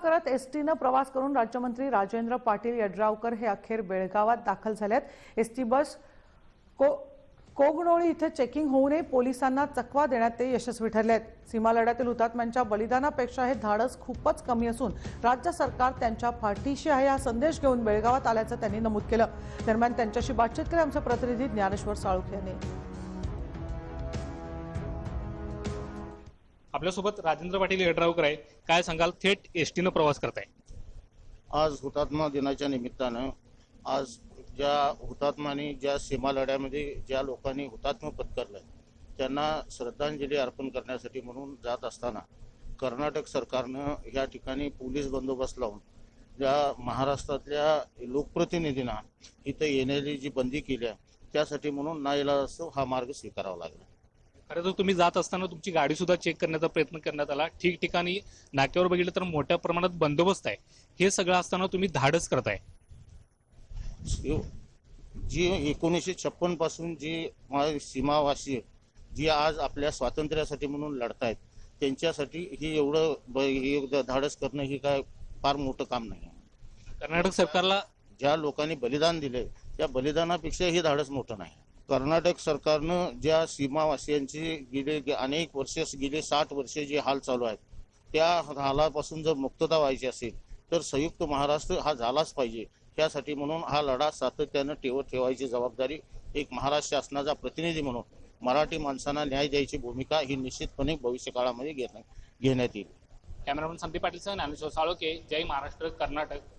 करत एसटीने प्रवास करून राज्यमंत्री राजेंद्र पाटील यड्रावकर हे अखेर बेळगावात दाखल झालेत। एसटी बस कोगनोळी इथे चेकिंग होऊ नये पोलिसांना चकवा देण्यात ते यशस्वी ठरलेत। सीमा लढ्यातील हुतात्म्यांच्या बलिदानापेक्षा हे धाडस खूपच कमी असून राज्य सरकार त्यांच्या पाठीशी आहे हा संदेश घेऊन बेळगावात आल्याचं त्यांनी नमूद केलं। दरम्यान त्यांच्याशी बातचीत केली आमचे प्रतिनिधी ज्ञानेश्वर साळुंखे यांनी। आपल्यासोबत राजेंद्र पाटील यड्रावकर आहे, काय सांगाल, थेट एसटीने प्रवास करताय। आज हुतात्मा दिनाच्या निमित्तानं आज ज्या हुतात्म्यांनी ज्या सीमा लढ्यामध्ये ज्या लोकांनी हुतात्मा पत्करले त्यांना श्रद्धांजली अर्पण करण्यासाठी म्हणून जात असताना कर्नाटक सरकारनं या ठिकाणी पोलीस बंदोबस्त लावून ज्या महाराष्ट्रातल्या लोकप्रतिनिधींना इथं येण्याची जी बंदी केली आहे त्यासाठी म्हणून नाईलाजास्तव हा मार्ग स्वीकारावा लागला। खरं तर तुम्ही जात असताना तुमची गाडी सुद्धा चेक करण्याचा प्रयत्न करण्यात आला, ठिकठिकाणी नाक्यावर बघितलं तर मोठ्या प्रमाणात बंदोबस्त आहे, हे सगळं असताना तुम्ही धाडस करताय। जी 1956 पासून जी सीमावासी जी आज आपल्या स्वातंत्र्यासाठी म्हणून लढतायत त्यांच्यासाठी हे एवढं धाडस करणं हे काय फार मोठं काम नाही। कर्नाटक सरकारला ज्या लोकांनी बलिदान दिले त्या बलिदानापेक्षा हे धाडस मोठं नाही। कर्नाटक सरकारनं ज्या सीमावासियांची गेले अनेक वर्षे गेले 60 वर्षे जे हाल चालू आहेत त्या हालापासून जर मुक्तता व्हायची असेल तर संयुक्त महाराष्ट्र हा झालाच पाहिजे, त्यासाठी म्हणून हा लढा सातत्यानं ठेवायची जबाबदारी एक महाराष्ट्र शासनाचा प्रतिनिधी म्हणून मराठी माणसांना न्याय द्यायची भूमिका ही निश्चितपणे भविष्य काळामध्ये घेण्यात येईल। कॅमेरामन संदीप पाटील, ज्ञानेश्वर साळुंखे, जय महाराष्ट्र कर्नाटक।